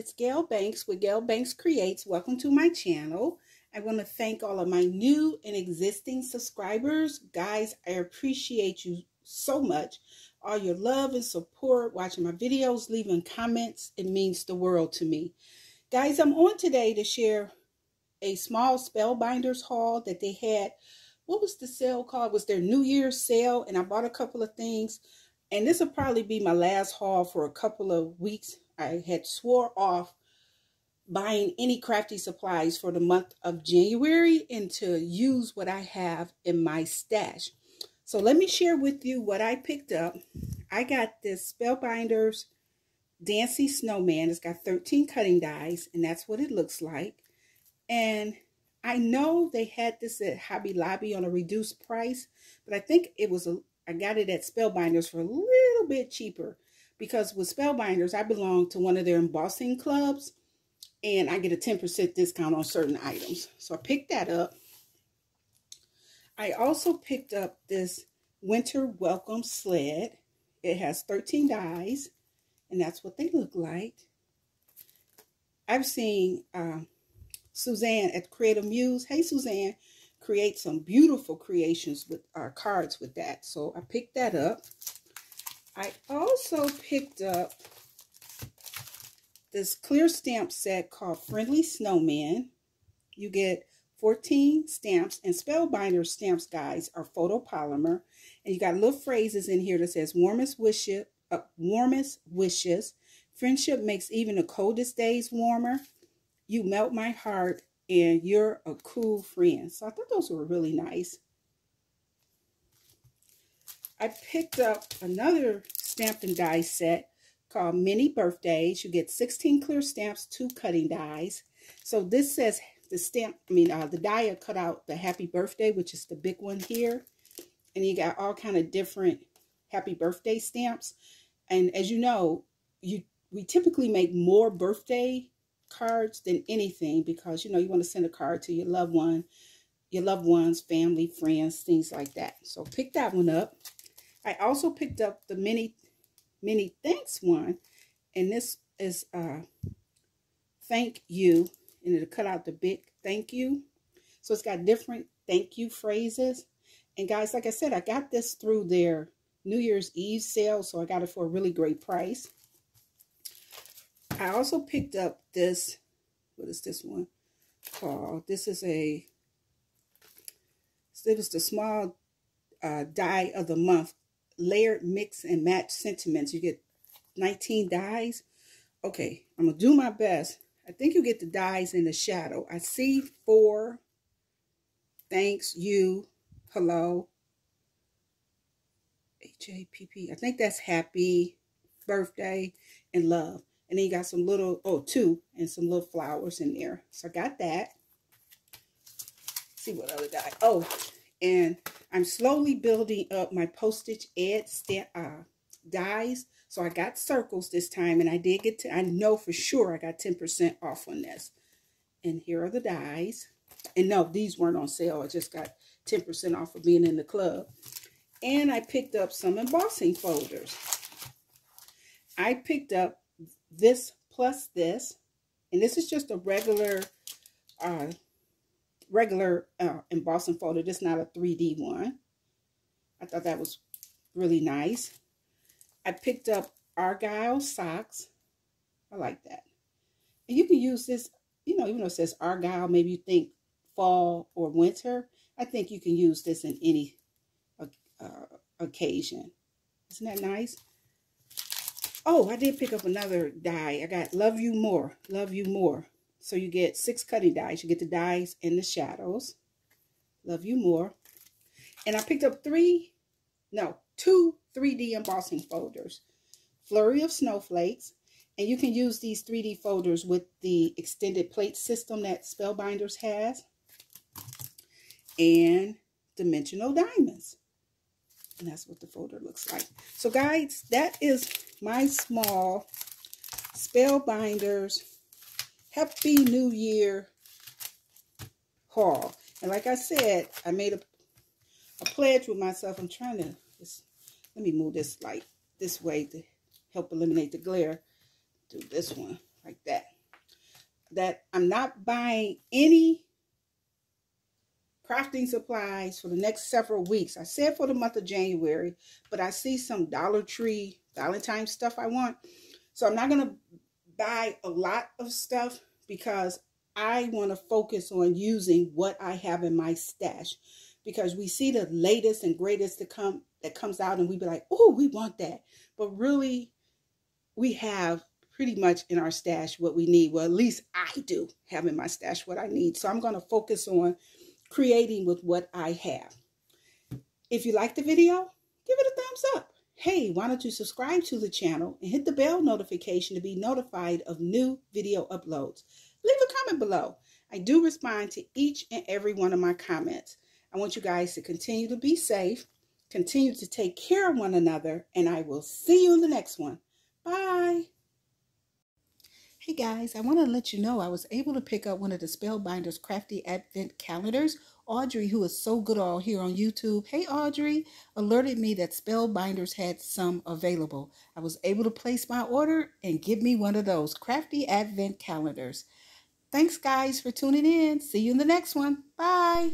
it's Gail Banks with Gail Banks Creates. Welcome to my channel. I want to thank all of my new and existing subscribers. Guys, I appreciate you so much. All your love and support, watching my videos, leaving comments. It means the world to me. Guys, I'm on today to share a small Spellbinders haul that they had. What was the sale called? It was their New Year's sale, and I bought a couple of things. And this will probably be my last haul for a couple of weeks. I had swore off buying any crafty supplies for the month of January and to use what I have in my stash. So let me share with you what I picked up. I got this Spellbinders Dancing Snowman. It's got 13 cutting dies, and that's what it looks like. And I know they had this at Hobby Lobby on a reduced price, but I think it was I got it at Spellbinders for a little bit cheaper, because with Spellbinders, I belong to one of their embossing clubs and I get a 10% discount on certain items. So I picked that up. I also picked up this Winter Welcome Sled. It has 13 dies and that's what they look like. I've seen Suzanne at Creative Muse. Hey, Suzanne. Create some beautiful creations with our cards with that. So I picked that up. I also picked up this clear stamp set called Friendly Snowman. You get 14 stamps, and Spellbinder stamps, guys, are photopolymer. And you got little phrases in here that says warmest wishes. Friendship makes even the coldest days warmer. You melt my heart. And you're a cool friend. So I thought those were really nice. I picked up another stamp and die set called Mini Birthdays. You get 16 clear stamps, 2 cutting dies. So this says the die cut out the happy birthday, which is the big one here. And you got all kind of different happy birthday stamps. And as you know, we typically make more birthday cards than anything, because you know you want to send a card to your loved one, your loved ones, family, friends, things like that. So pick that one up. I also picked up the mini thanks one, and this is thank you, and it'll cut out the big thank you. So it's got different thank you phrases. And guys, like I said, I got this through their New Year's Eve sale, so I got it for a really great price. I also picked up this, what is this one called? This is the small die of the month, layered mix and match sentiments. You get 19 dies. Okay, I'm going to do my best. I think you get the dies in the shadow. I see 4, thanks, you, hello, H-A-P-P. I think that's happy, birthday, and love. And then you got some little, 2, and some little flowers in there. So I got that. Let's see what other die. Oh, and I'm slowly building up my postage ed dies. So I got circles this time, and I did get to, I know for sure I got 10% off on this. And here are the dies. And no, these weren't on sale. I just got 10% off for being in the club. And I picked up some embossing folders. I picked up this plus this, and this is just a regular embossing folder. This is not a 3D one. I thought that was really nice. I picked up Argyle socks. I like that. And you can use this, you know, even though it says Argyle, maybe you think fall or winter. I think you can use this in any occasion. Isn't that nice? Oh, I did pick up another die. I got Love You More, Love You More. So you get 6 cutting dies. You get the dies in the shadows. Love You More. And I picked up 2 3D embossing folders. Flurry of Snowflakes. And you can use these 3D folders with the extended plate system that Spellbinders has. And Dimensional Diamonds. And that's what the folder looks like. So guys, that is my small Spellbinders Happy New Year haul. And like I said, I made a pledge with myself. I'm trying to just, let me move this light this way to help eliminate the glare. Do this one like that. that I'm not buying any crafting supplies for the next several weeks. I said for the month of January, but I see some Dollar Tree, Valentine stuff I want. So I'm not going to buy a lot of stuff because I want to focus on using what I have in my stash, because we see the latest and greatest that comes out and we be like, oh, we want that. But really, we have pretty much in our stash what we need. Well, at least I do have in my stash what I need. So I'm going to focus on creating with what I have. If you like the video, give it a thumbs up. Hey, why don't you subscribe to the channel and hit the bell notification to be notified of new video uploads. Leave a comment below. I do respond to each and every one of my comments. I want you guys to continue to be safe, continue to take care of one another, and I will see you in the next one. Bye. Hey guys, I want to let you know I was able to pick up one of the Spellbinders Crafty Advent Calendars. Audrey, who is so good all here on YouTube, hey Audrey, alerted me that Spellbinders had some available. I was able to place my order and give me one of those Crafty Advent Calendars. Thanks guys for tuning in. See you in the next one. Bye.